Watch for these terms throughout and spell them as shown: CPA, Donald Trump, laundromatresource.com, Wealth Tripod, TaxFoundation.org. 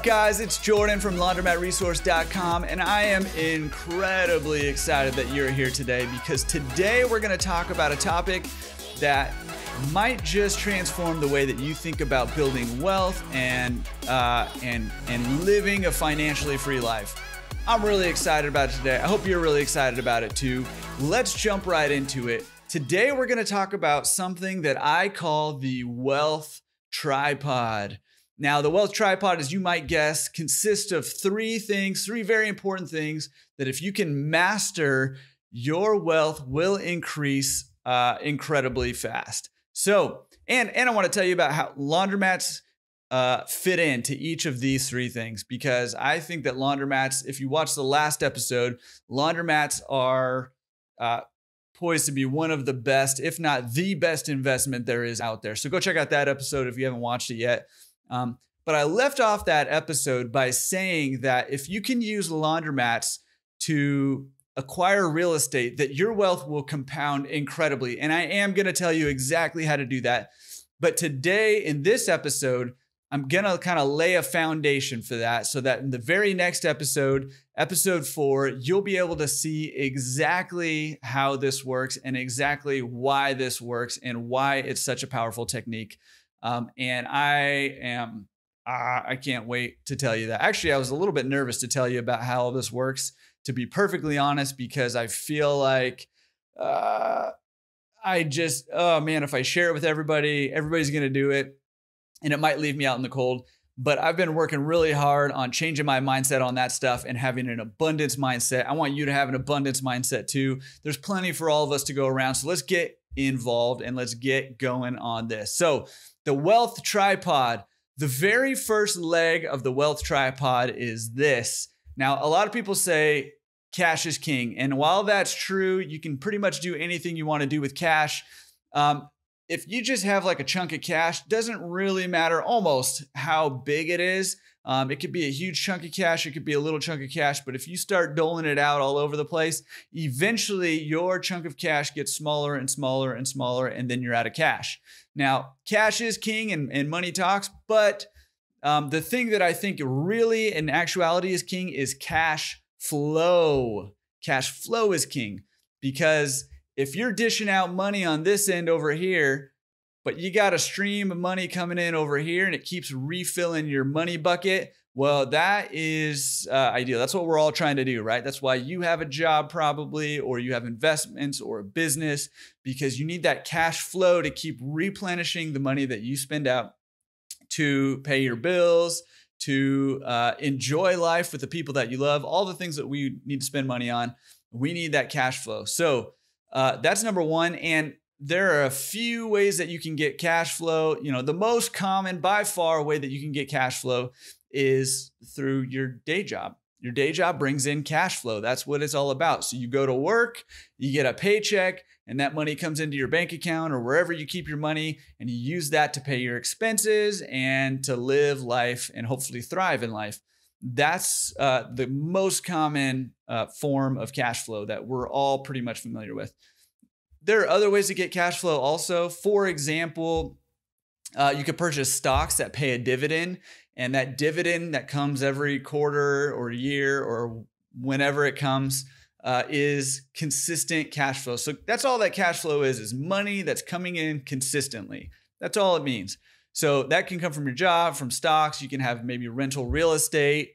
up, guys? It's Jordan from laundromatresource.com, and I am incredibly excited that you're here today, because today we're going to talk about a topic that might just transform the way that you think about building wealth and living a financially free life. I'm really excited about it today. I hope you're really excited about it too. Let's jump right into it. Today we're going to talk about something that I call the Wealth Tripod. Now, the Wealth Tripod, as you might guess, consists of three very important things that if you can master, your wealth will increase incredibly fast. So, and I want to tell you about how laundromats fit into each of these three things, because I think that laundromats, if you watch the last episode, laundromats are poised to be one of the best, if not the best investment there is out there. So go check out that episode if you haven't watched it yet. But I left off that episode by saying that if you can use laundromats to acquire real estate, that your wealth will compound incredibly. And I am going to tell you exactly how to do that. But today in this episode, I'm going to kind of lay a foundation for that, so that in the very next episode, episode 4, you'll be able to see exactly how this works and exactly why this works and why it's such a powerful technique. And I can't wait to tell you that. Actually, I was a little bit nervous to tell you about how all this works, to be perfectly honest, because I feel like, oh man, if I share it with everybody, everybody's going to do it and it might leave me out in the cold. But I've been working really hard on changing my mindset on that stuff and having an abundance mindset. I want you to have an abundance mindset too. There's plenty for all of us to go around. So let's get involved and let's get going on this. So the Wealth Tripod, the very first leg of the Wealth Tripod is this. Now, a lot of people say cash is king. And while that's true, you can pretty much do anything you want to do with cash. If you just have like a chunk of cash, doesn't really matter almost how big it is. It could be a huge chunk of cash. It could be a little chunk of cash. But if you start doling it out all over the place, eventually your chunk of cash gets smaller and smaller and smaller, and then you're out of cash. Now, cash is king and money talks, but the thing that I think really in actuality is king is cash flow. Cash flow is king, because if you're dishing out money on this end over here, but you got a stream of money coming in over here and it keeps refilling your money bucket, well, that is ideal. That's what we're all trying to do, right? That's why you have a job probably, or you have investments or a business, because you need that cash flow to keep replenishing the money that you spend out to pay your bills, to enjoy life with the people that you love, all the things that we need to spend money on. We need that cash flow. So that's number one. And there are a few ways that you can get cash flow. You know, the most common by far way that you can get cash flow is through your day job. Your day job brings in cash flow. That's what it's all about. So you go to work, you get a paycheck, and that money comes into your bank account or wherever you keep your money, and you use that to pay your expenses and to live life and hopefully thrive in life. That's the most common form of cash flow that we're all pretty much familiar with. There are other ways to get cash flow also. For example, you could purchase stocks that pay a dividend, and that dividend that comes every quarter or year or whenever it comes is consistent cash flow. So that's all that cash flow is money that's coming in consistently. That's all it means. So that can come from your job, from stocks. You can have maybe rental real estate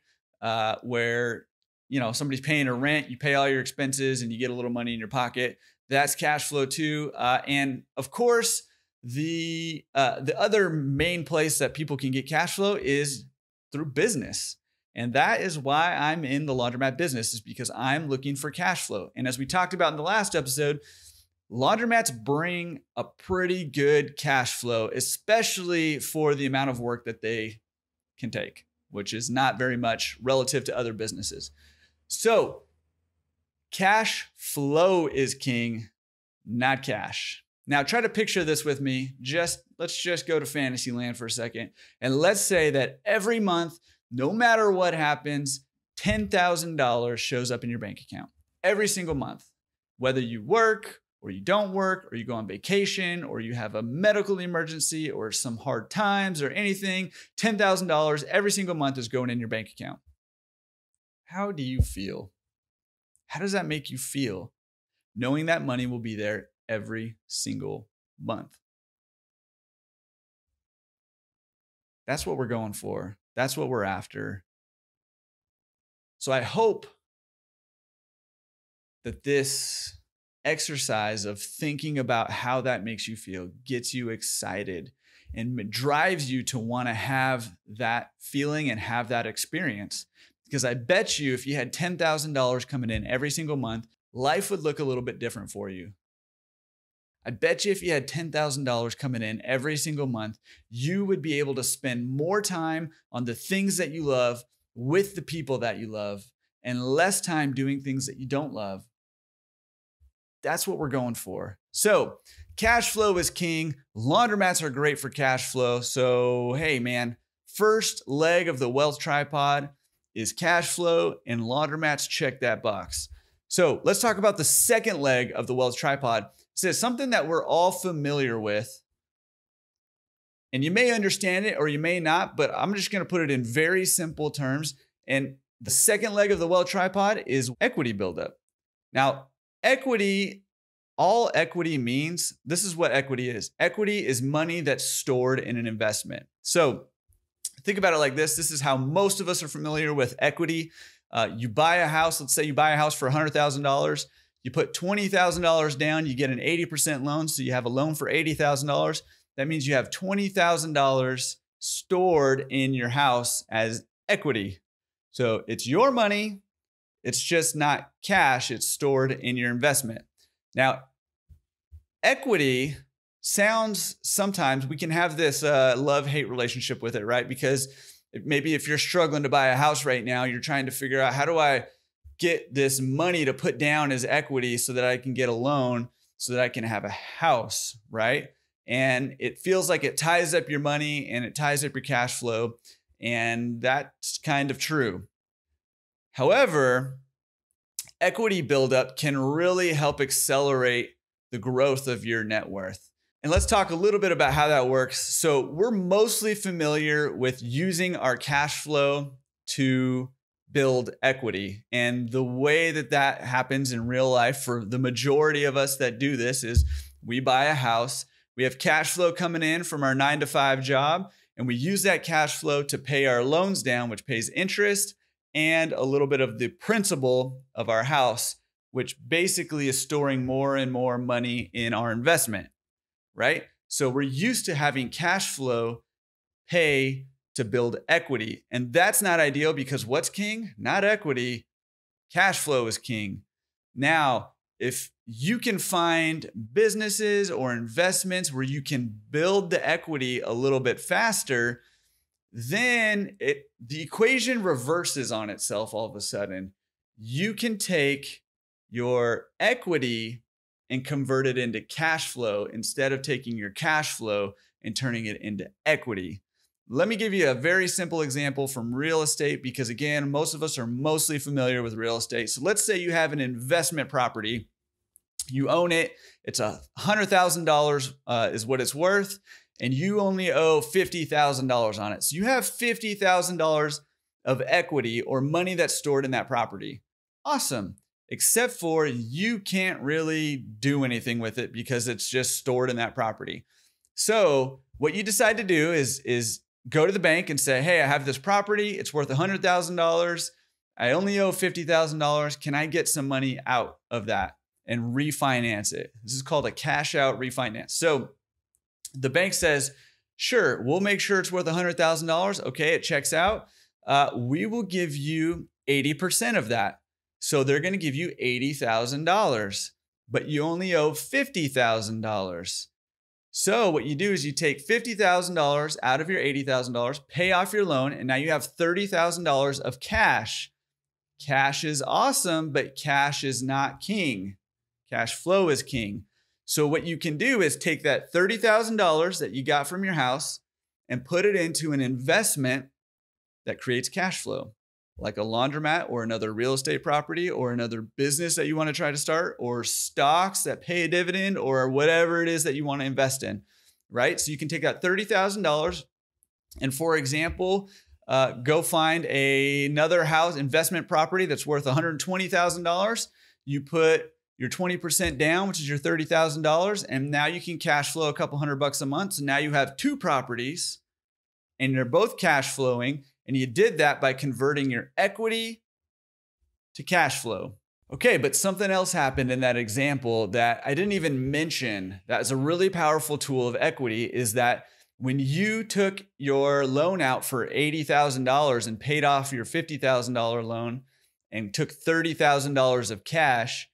where, you know, somebody's paying a rent, you pay all your expenses and you get a little money in your pocket. That's cash flow too. And of course, the other main place that people can get cash flow is through business. And that is why I'm in the laundromat business, is because I'm looking for cash flow. And as we talked about in the last episode, laundromats bring a pretty good cash flow, especially for the amount of work that they can take, which is not very much relative to other businesses. So cash flow is king, not cash. Now try to picture this with me. Let's just go to fantasy land for a second. And let's say that every month, no matter what happens, $10,000 shows up in your bank account every single month, whether you work or you don't work, or you go on vacation, or you have a medical emergency, or some hard times, or anything, $10,000 every single month is going in your bank account. How do you feel? How does that make you feel? Knowing that money will be there every single month. That's what we're going for. That's what we're after. So I hope that this exercise of thinking about how that makes you feel gets you excited and drives you to want to have that feeling and have that experience. Because I bet you if you had $10,000 coming in every single month, life would look a little bit different for you. I bet you if you had $10,000 coming in every single month, you would be able to spend more time on the things that you love with the people that you love and less time doing things that you don't love. That's what we're going for. So cash flow is king. Laundromats are great for cash flow. So, hey man, first leg of the wealth tripod is cash flow, and laundromats check that box. So let's talk about the second leg of the wealth tripod. It says something that we're all familiar with, and you may understand it or you may not, but I'm just gonna put it in very simple terms. And the second leg of the wealth tripod is equity buildup. Now, equity, all equity means, this is what equity is. Equity is money that's stored in an investment. So think about it like this. This is how most of us are familiar with equity. You buy a house, let's say you buy a house for $100,000, you put $20,000 down, you get an 80% loan. So you have a loan for $80,000. That means you have $20,000 stored in your house as equity. So it's your money. It's just not cash. It's stored in your investment. Now, equity sounds, sometimes we can have this love-hate relationship with it, right? Because maybe if you're struggling to buy a house right now, you're trying to figure out, how do I get this money to put down as equity so that I can get a loan so that I can have a house, right? And it feels like it ties up your money and it ties up your cash flow. And that's kind of true. However, equity buildup can really help accelerate the growth of your net worth. And let's talk a little bit about how that works. So we're mostly familiar with using our cash flow to build equity. And the way that that happens in real life for the majority of us that do this is we buy a house, we have cash flow coming in from our 9-to-5 job, and we use that cash flow to pay our loans down, which pays interest and a little bit of the principal of our house, which basically is storing more and more money in our investment. Right? So we're used to having cash flow pay to build equity. And that's not ideal because what's king? Not equity. Cash flow is king. Now, if you can find businesses or investments where you can build the equity a little bit faster, then the equation reverses on itself all of a sudden. You can take your equity and convert it into cash flow instead of taking your cash flow and turning it into equity. Let me give you a very simple example from real estate, because again, most of us are mostly familiar with real estate. So let's say you have an investment property, you own it, it's $100,000 is what it's worth, and you only owe $50,000 on it. So you have $50,000 of equity or money that's stored in that property. Awesome. Except for you can't really do anything with it because it's just stored in that property. So what you decide to do is go to the bank and say, hey, I have this property. It's worth $100,000. I only owe $50,000. Can I get some money out of that and refinance it? This is called a cash out refinance. So the bank says, sure, we'll make sure it's worth $100,000. Okay, it checks out. We will give you 80% of that. So they're going to give you $80,000, but you only owe $50,000. So what you do is you take $50,000 out of your $80,000, pay off your loan, and now you have $30,000 of cash. Cash is awesome, but cash is not king. Cash flow is king. So what you can do is take that $30,000 that you got from your house and put it into an investment that creates cash flow. like a laundromat or another real estate property or another business that you want to try to start, or stocks that pay a dividend, or whatever it is that you want to invest in, right? So you can take that $30,000 and, for example, go find another house investment property that's worth $120,000. You put your 20% down, which is your $30,000. And now you can cash flow a couple $100 a month. So now you have two properties and they're both cash flowing. And you did that by converting your equity to cash flow. Okay, but something else happened in that example that I didn't even mention. That is a really powerful tool of equity, is that when you took your loan out for $80,000 and paid off your $50,000 loan and took $30,000 of cash,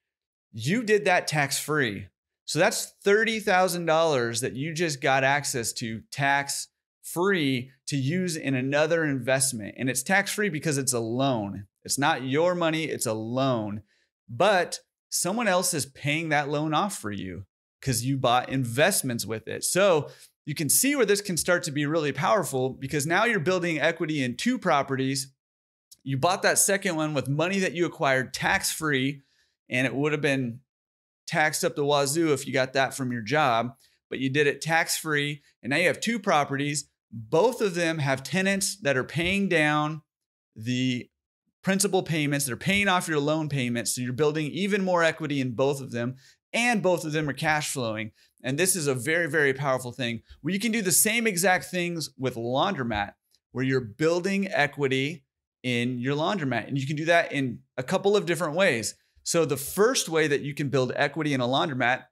you did that tax-free. So that's $30,000 that you just got access to tax-free to use in another investment. And it's tax-free because it's a loan. It's not your money, it's a loan. But someone else is paying that loan off for you because you bought investments with it. So you can see where this can start to be really powerful, because now you're building equity in two properties. You bought that second one with money that you acquired tax-free, and it would have been taxed up the wazoo if you got that from your job, but you did it tax-free. And now you have two properties. Both of them have tenants that are paying down the principal payments. They're paying off your loan payments. So you're building even more equity in both of them, and both of them are cash flowing. And this is a very, very powerful thing. Well, you can do the same exact things with laundromat, where you're building equity in your laundromat. And you can do that in a couple of different ways. So the first way that you can build equity in a laundromat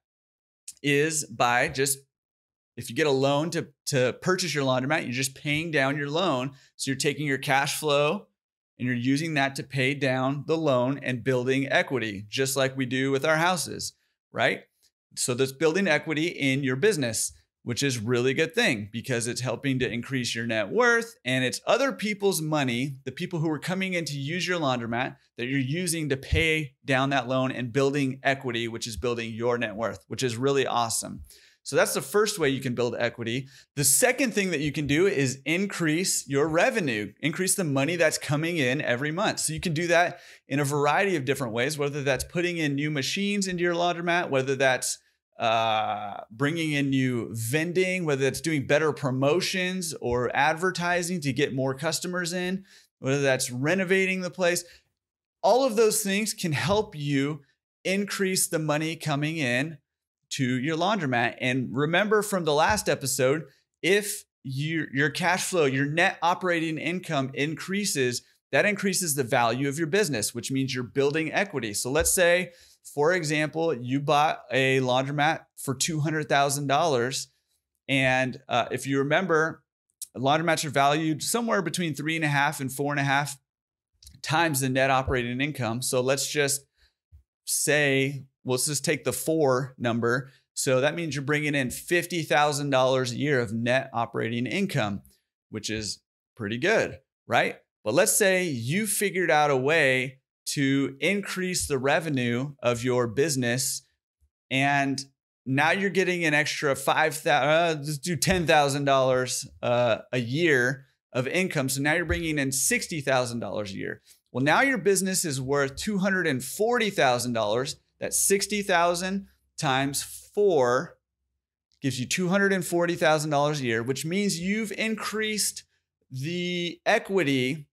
is by just, if you get a loan to purchase your laundromat, you're just paying down your loan. So you're taking your cash flow and you're using that to pay down the loan and building equity, just like we do with our houses, right? So that's building equity in your business, which is really good thing, because it's helping to increase your net worth, and it's other people's money, the people who are coming in to use your laundromat, that you're using to pay down that loan and building equity, which is building your net worth, which is really awesome. So that's the first way you can build equity. The second thing that you can do is increase your revenue, increase the money that's coming in every month. So you can do that in a variety of different ways, whether that's putting in new machines into your laundromat, whether that's bringing in new vending, whether that's doing better promotions or advertising to get more customers in, whether that's renovating the place. All of those things can help you increase the money coming in to your laundromat. And remember from the last episode, if your cash flow, your net operating income increases, that increases the value of your business, which means you're building equity. So let's say, for example, you bought a laundromat for $200,000. And if you remember, laundromats are valued somewhere between 3.5 and 4.5 times the net operating income. So let's just say, well, let's just take the 4 number. So that means you're bringing in $50,000 a year of net operating income, which is pretty good, right? But let's say you figured out a way to increase the revenue of your business, and now you're getting an extra $10,000 a year of income. So now you're bringing in $60,000 a year. Well, now your business is worth $240,000. That's 60,000 times 4 gives you $240,000 a year, which means you've increased the equity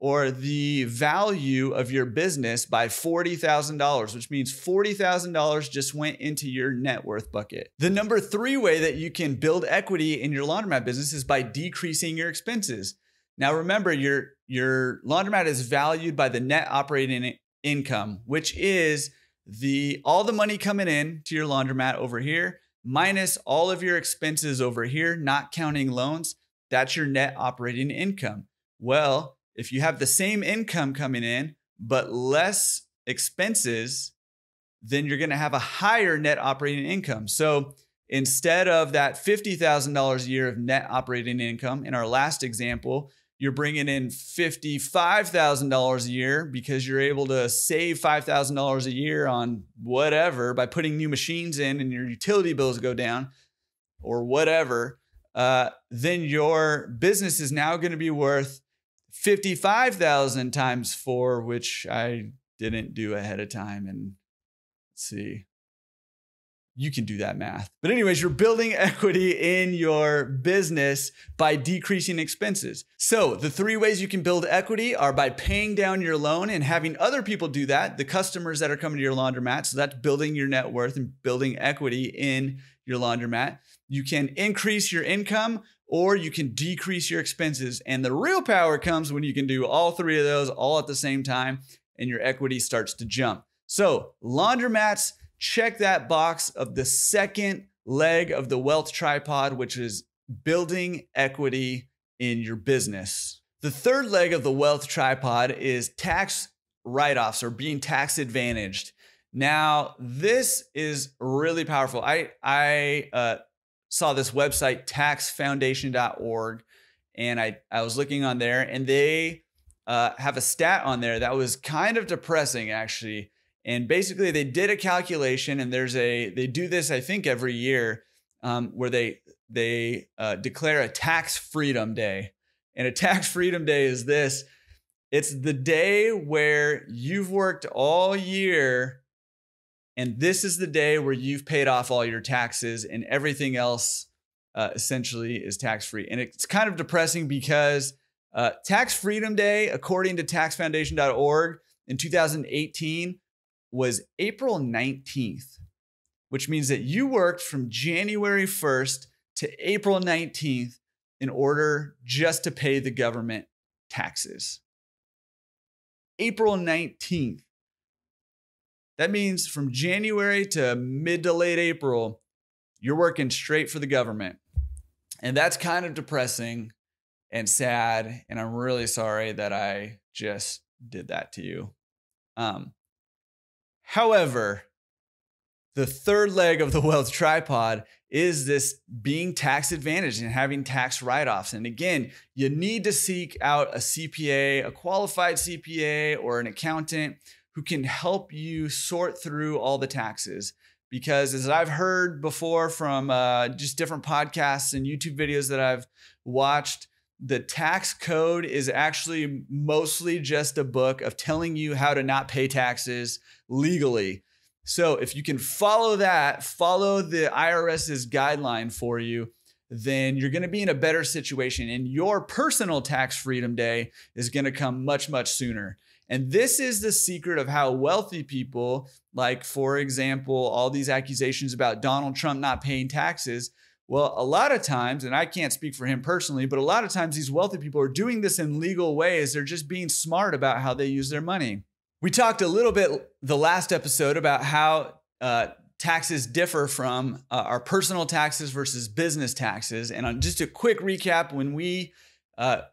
or the value of your business by $40,000, which means $40,000 just went into your net worth bucket. The number 3 way that you can build equity in your laundromat business is by decreasing your expenses. Now remember, your laundromat is valued by the net operating income, which is all the money coming in to your laundromat over here, minus all of your expenses over here, not counting loans. That's your net operating income. Well, if you have the same income coming in, but less expenses, then you're going to have a higher net operating income. So instead of that $50,000 a year of net operating income in our last example, you're bringing in $55,000 a year because you're able to save $5,000 a year on whatever by putting new machines in, and your utility bills go down or whatever. Then your business is now going to be worth 55,000 times 4, which I didn't do ahead of time. And let's see, you can do that math. But anyways, you're building equity in your business by decreasing expenses. So the 3 ways you can build equity are by paying down your loan and having other people do that, the customers that are coming to your laundromat. So that's building your net worth and building equity in your laundromat. You can increase your income or you can decrease your expenses. And the real power comes when you can do all 3 of those all at the same time and your equity starts to jump. So laundromats, check that box of the second leg of the wealth tripod, which is building equity in your business. The third leg of the wealth tripod is tax write-offs or being tax advantaged. Now, this is really powerful. I saw this website, TaxFoundation.org, and I was looking on there, and they have a stat on there that was kind of depressing, actually. And basically they did a calculation, and they do this, I think, every year where they declare a tax freedom day. And a tax freedom day is this: it's the day where you've worked all year, and this is the day where you've paid off all your taxes, and everything else essentially is tax free. And it's kind of depressing because tax freedom day, according to taxfoundation.org, in 2018, was April 19th, which means that you worked from January 1st to April 19th in order just to pay the government taxes. April 19th. That means from January to mid to late April, you're working straight for the government. And that's kind of depressing and sad. And I'm really sorry that I just did that to you. However, the third leg of the wealth tripod is this being tax advantaged and having tax write-offs. And again, you need to seek out a CPA, a qualified CPA, or an accountant who can help you sort through all the taxes. Because as I've heard before from just different podcasts and YouTube videos that I've watched, the tax code is actually mostly just a book of telling you how to not pay taxes legally. So if you can follow that, follow the IRS's guideline for you, then you're going to be in a better situation. And your personal tax freedom day is going to come much, much sooner. And this is the secret of how wealthy people, like, for example, all these accusations about Donald Trump not paying taxes. Well, a lot of times, and I can't speak for him personally, but a lot of times these wealthy people are doing this in legal ways. They're just being smart about how they use their money. We talked a little bit the last episode about how taxes differ from our personal taxes versus business taxes. And on just a quick recap, when we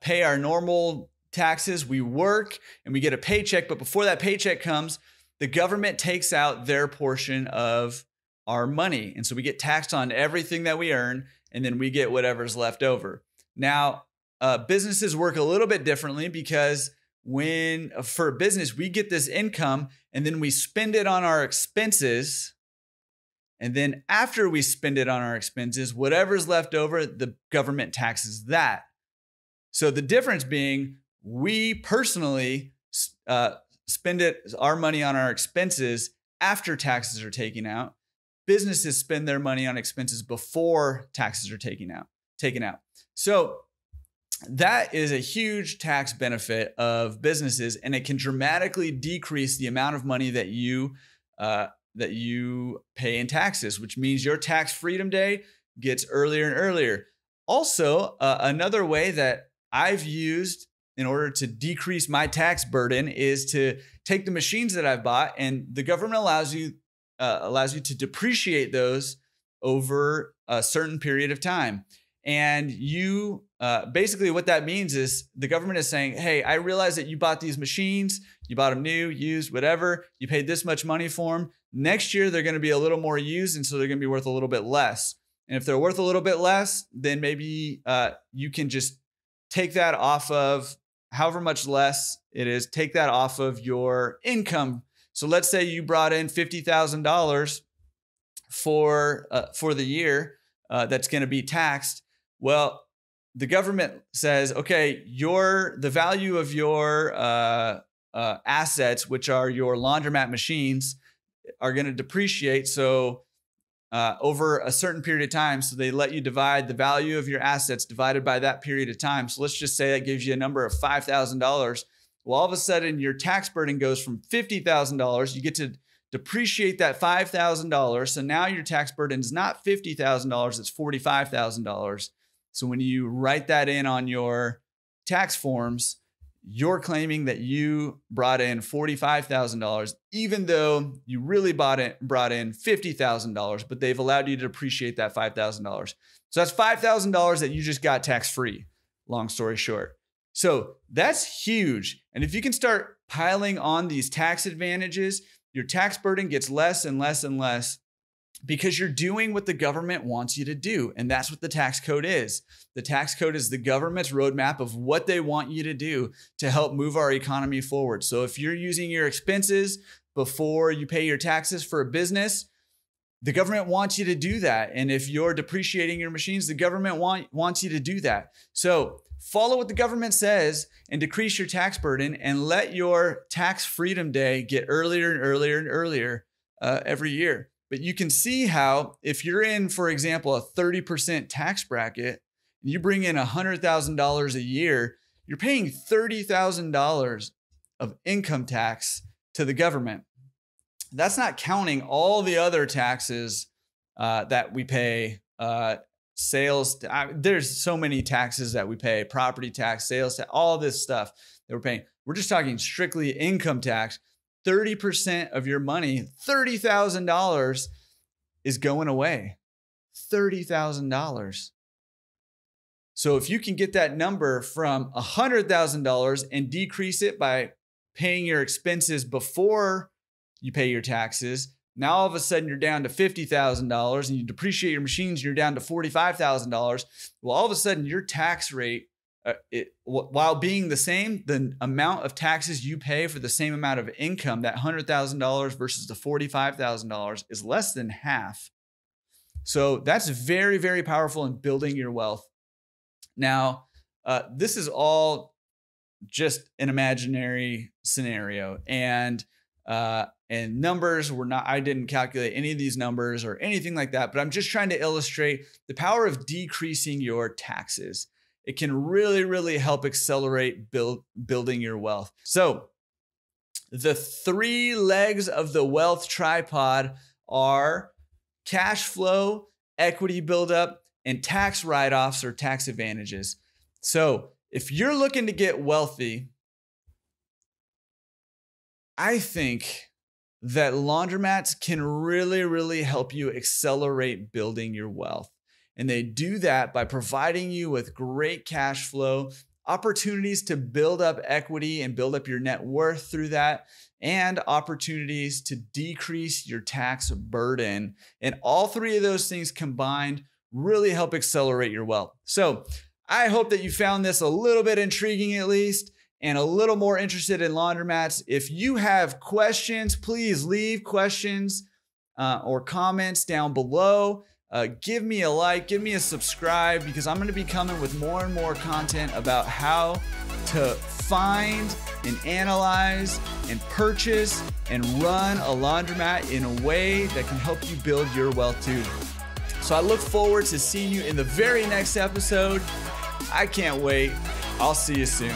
pay our normal taxes, we work and we get a paycheck. But before that paycheck comes, the government takes out their portion of our money. And so we get taxed on everything that we earn, and then we get whatever's left over. Now, businesses work a little bit differently because when for a business, we get this income and then we spend it on our expenses. And then after we spend it on our expenses, whatever's left over, the government taxes that. So the difference being, we personally spend our money on our expenses after taxes are taken out. Businesses spend their money on expenses before taxes are taken out. So that is a huge tax benefit of businesses, and it can dramatically decrease the amount of money that you pay in taxes, which means your tax freedom day gets earlier and earlier. Also, another way that I've used in order to decrease my tax burden is to take the machines that I've bought, and the government allows you to depreciate those over a certain period of time. And you basically what that means is the government is saying, hey, I realize that you bought these machines, you bought them new, used, whatever, you paid this much money for them. Next year, they're going to be a little more used, and so they're going to be worth a little bit less. And if they're worth a little bit less, then maybe you can just take that off of however much less it is, take that off of your income. So let's say you brought in $50,000 for the year that's going to be taxed. Well, the government says, okay, the value of your assets, which are your laundromat machines, are going to depreciate. So over a certain period of time, so they let you divide the value of your assets divided by that period of time. So let's just say that gives you a number of $5,000. Well, all of a sudden your tax burden goes from $50,000. You get to depreciate that $5,000. So now your tax burden is not $50,000, it's $45,000. So when you write that in on your tax forms, you're claiming that you brought in $45,000, even though you really brought in $50,000, but they've allowed you to depreciate that $5,000. So that's $5,000 that you just got tax-free, long story short. So that's huge. And if you can start piling on these tax advantages, your tax burden gets less and less and less because you're doing what the government wants you to do. And that's what the tax code is. The tax code is the government's roadmap of what they want you to do to help move our economy forward. So if you're using your expenses before you pay your taxes for a business, the government wants you to do that. And if you're depreciating your machines, the government wants you to do that. So follow what the government says and decrease your tax burden and let your tax freedom day get earlier and earlier and earlier every year. But you can see how if you're in, for example, a 30% tax bracket, and you bring in $100,000 a year, you're paying $30,000 of income tax to the government. That's not counting all the other taxes that we pay, sales. There's so many taxes that we pay, property tax, sales tax, all this stuff that we're paying. We're just talking strictly income tax. 30% of your money, $30,000 is going away. $30,000. So if you can get that number from $100,000 and decrease it by paying your expenses before you pay your taxes, now all of a sudden you're down to $50,000 and you depreciate your machines, you're down to $45,000. Well, all of a sudden your tax rate, while being the same, the amount of taxes you pay for the same amount of income, that $100,000 versus the $45,000 is less than half. So that's very, very powerful in building your wealth. Now, this is all just an imaginary scenario, and numbers were not, I didn't calculate any of these numbers or anything like that, but I'm just trying to illustrate the power of decreasing your taxes. It can really, really help accelerate building your wealth. So the three legs of the wealth tripod are cash flow, equity buildup, and tax write-offs or tax advantages. So if you're looking to get wealthy, I think that laundromats can really, really help you accelerate building your wealth. And they do that by providing you with great cash flow, opportunities to build up equity and build up your net worth through that, and opportunities to decrease your tax burden. And all three of those things combined really help accelerate your wealth. So I hope that you found this a little bit intriguing at least, and a little more interested in laundromats. If you have questions, please leave questions or comments down below. Give me a like, give me a subscribe, because I'm going to be coming with more and more content about how to find and analyze and purchase and run a laundromat in a way that can help you build your wealth too. So I look forward to seeing you in the very next episode. I can't wait. I'll see you soon.